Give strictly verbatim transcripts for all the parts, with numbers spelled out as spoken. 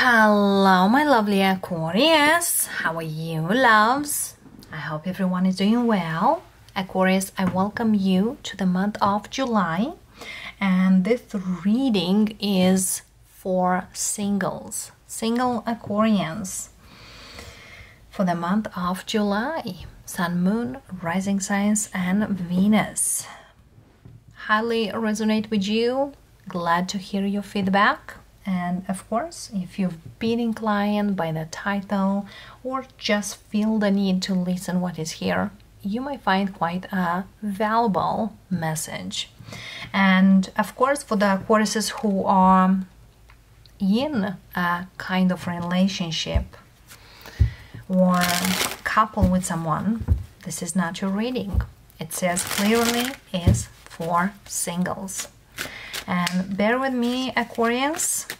Hello my lovely Aquarius, how are you loves? I hope everyone is doing well. Aquarius, I welcome you to the month of July, and this reading is for singles, single Aquarians for the month of July. Sun, Moon, Rising Signs and Venus. Highly resonate with you, glad to hear your feedback. And of course, if you've been inclined by the title or just feel the need to listen what is here, you might find quite a valuable message. And of course, for the Aquariuses who are in a kind of relationship or couple with someone, this is not your reading. It says clearly is for singles. And bear with me, Aquarians,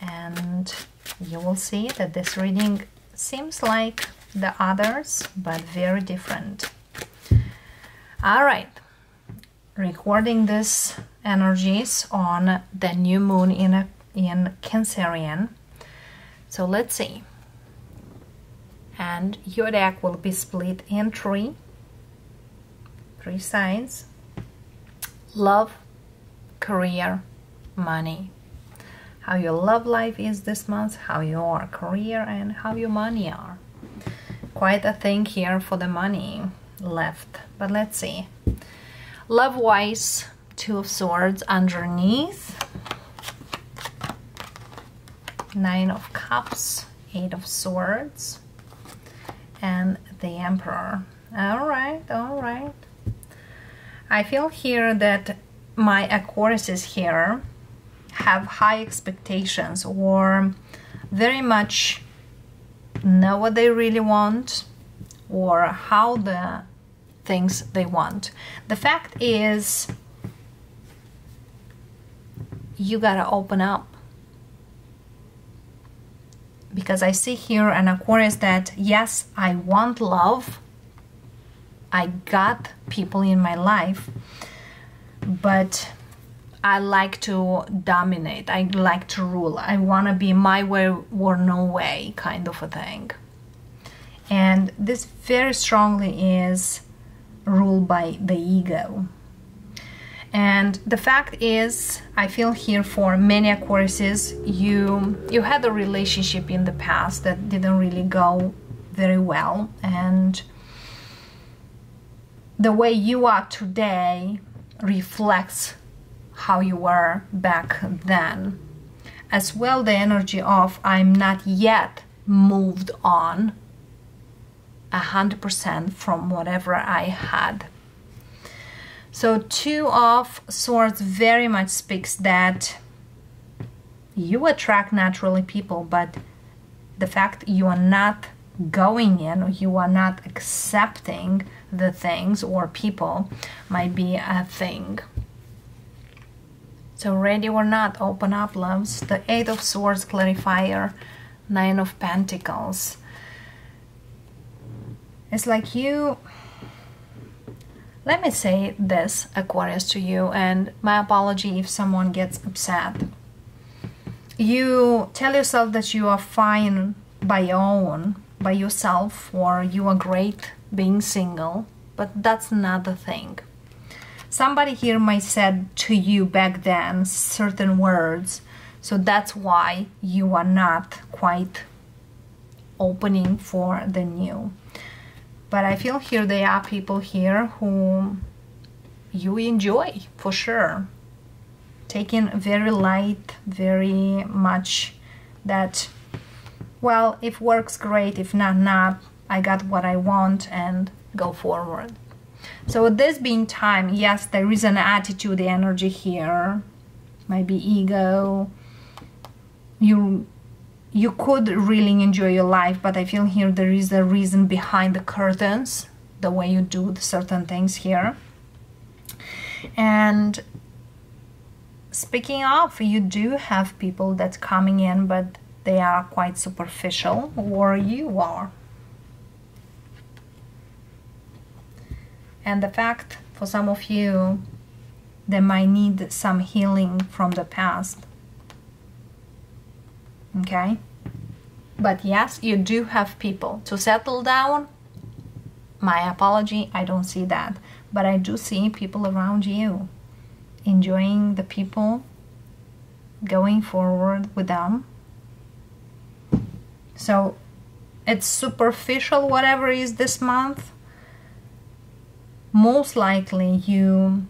and you will see that this reading seems like the others, but very different. All right, recording these energies on the new moon in, a, in Cancerian. So let's see. And your deck will be split in three, three signs: love, career, money. How your love life is this month, how your career and how your money are. Quite a thing here for the money left, but let's see. Love wise, Two of Swords underneath, Nine of Cups, Eight of Swords, and the Emperor. All right, all right. I feel here that my Aquariuses here have high expectations or very much know what they really want or how the things they want. The fact is, you gotta open up, because I see here an Aquarius that, yes, I want love, I got people in my life, but I like to dominate, I like to rule, I want to be my way or no way kind of a thing. And this very strongly is ruled by the ego. And the fact is, I feel here for many Aquariuses, you, you had a relationship in the past that didn't really go very well, and the way you are today reflects how you were back then. As well, the energy of I'm not yet moved on one hundred percent from whatever I had. So Two of Swords very much speaks that you attract naturally people, but the fact you are not going in or you are not accepting the things or people might be a thing. So ready or not, open up, loves. The Eight of Swords clarifier, Nine of Pentacles. It's like you, let me say this, Aquarius, to you, and my apology if someone gets upset. You tell yourself that you are fine by your own, by yourself, or you are great being single, but that's not the thing. Somebody here might said to you back then certain words, so that's why you are not quite opening for the new. But I feel here there are people here who you enjoy for sure, taking very light, very much that, well, if works great, if not, not. I got what I want and go forward. So this being time, yes, there is an attitude, the energy here, maybe ego. You, you could really enjoy your life, but I feel here there is a reason behind the curtains, the way you do certain things here. And speaking of, you do have people that's coming in, but they are quite superficial, or you are. And the fact, for some of you, they might need some healing from the past. Okay? But yes, you do have people to settle down. My apology, I don't see that. But I do see people around you enjoying the people, going forward with them. So it's superficial, whatever is this month. Most likely you,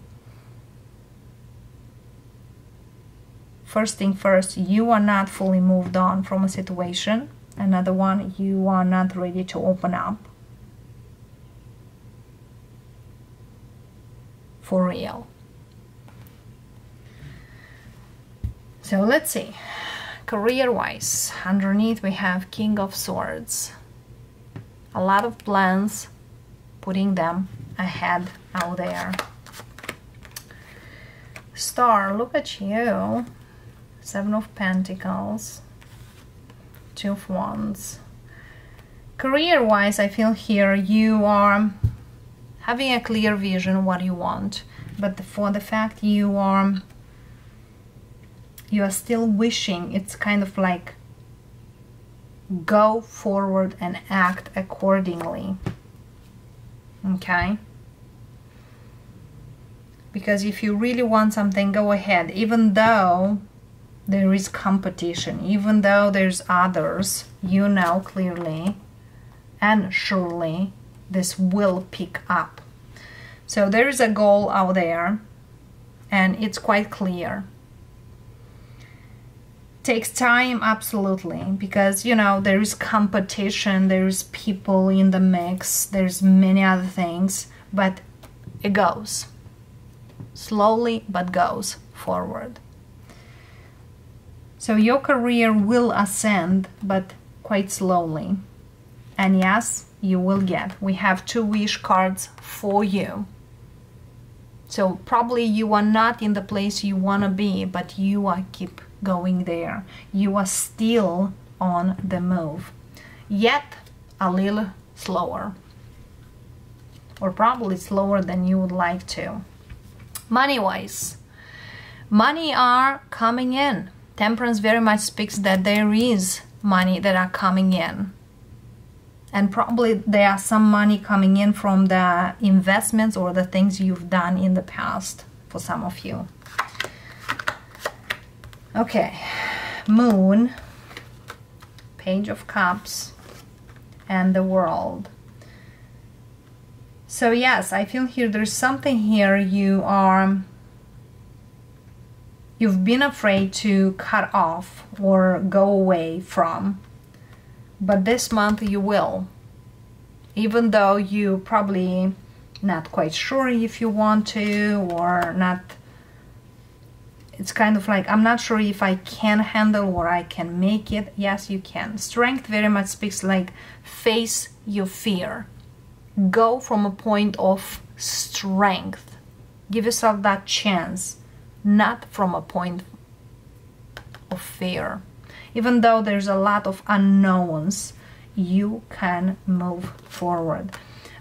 first thing first, you are not fully moved on from a situation. Another one, you are not ready to open up. For real. So let's see. Career-wise, underneath we have King of Swords. A lot of plans, putting them ahead out there. Star, look at you. Seven of Pentacles, Two of Wands. Career-wise, I feel here you are having a clear vision what you want, but for the fact you are you are still wishing, it's kind of like go forward and act accordingly. Okay? Because if you really want something, go ahead, even though there is competition, even though there's others, you know clearly and surely this will pick up. So there is a goal out there and it's quite clear. Takes time, absolutely, because you know there is competition, there is people in the mix, there's many other things, but it goes slowly but goes forward. So your career will ascend, but quite slowly. And yes, you will get. We have two wish cards for you. So probably you are not in the place you want to be, but you are keep going there. You are still on the move, yet a little slower, or probably slower than you would like to. Money-wise, money are coming in. Temperance very much speaks that there is money that are coming in. And probably there are some money coming in from the investments or the things you've done in the past for some of you. Okay, Moon, Page of Cups, and the World. So yes, I feel here there's something here you are, you've been afraid to cut off or go away from. But this month you will, even though you probably not quite sure if you want to or not. It's kind of like, I'm not sure if I can handle or I can make it. Yes, you can. Strength very much speaks like face your fear. Go from a point of strength. Give yourself that chance, not from a point of fear. Even though there's a lot of unknowns, you can move forward.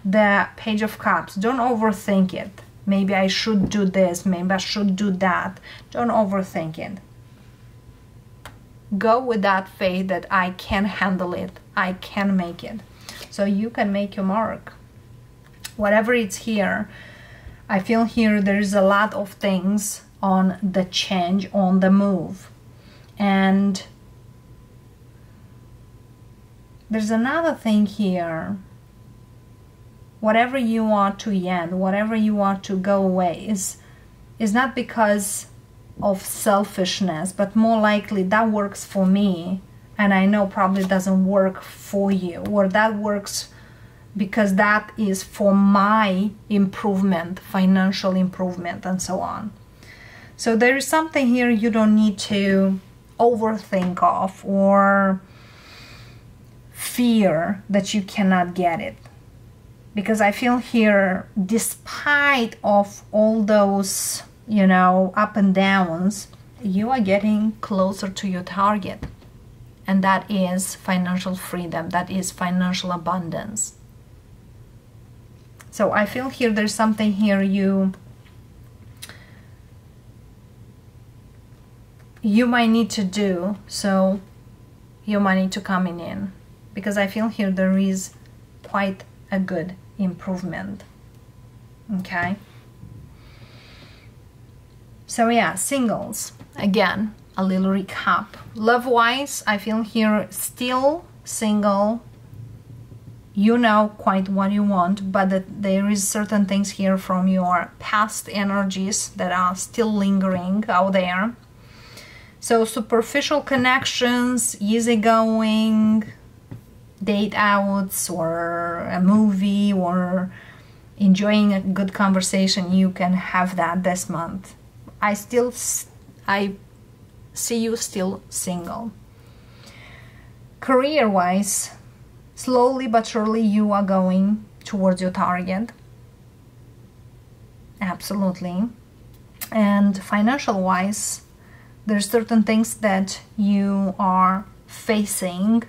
The Page of Cups, don't overthink it. Maybe I should do this, maybe I should do that. Don't overthink it. Go with that faith that I can handle it, I can make it. So you can make your mark. Whatever it's here, I feel here there's a lot of things on the change, on the move. And there's another thing here. Whatever you want to end, whatever you want to go away is, is not because of selfishness, but more likely that works for me and I know probably doesn't work for you, or that works because that is for my improvement, financial improvement and so on. So there is something here you don't need to overthink of or fear that you cannot get it, because I feel here despite of all those, you know, up and downs, you are getting closer to your target, and that is financial freedom, that is financial abundance. So I feel here there's something here you you might need to do, so your money to coming in, because I feel here there is quite a good improvement. Okay, so yeah, singles again, a little recap. Love wise I feel here still single, you know quite what you want, but that there is certain things here from your past energies that are still lingering out there. So superficial connections, easygoing, date outs or a movie or enjoying a good conversation, you can have that this month. I still, I see you still single. Career-wise, slowly but surely you are going towards your target. Absolutely. And financial-wise, there's certain things that you are facing,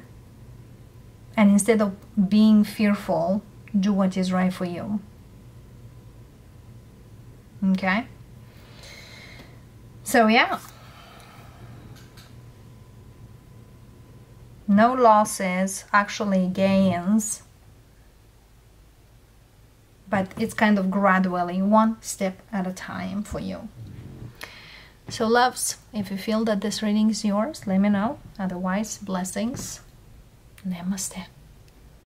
and instead of being fearful, do what is right for you. Okay? So yeah. No losses, actually gains, but it's kind of gradually, one step at a time for you. So loves, if you feel that this reading is yours, let me know. Otherwise, blessings. Namaste.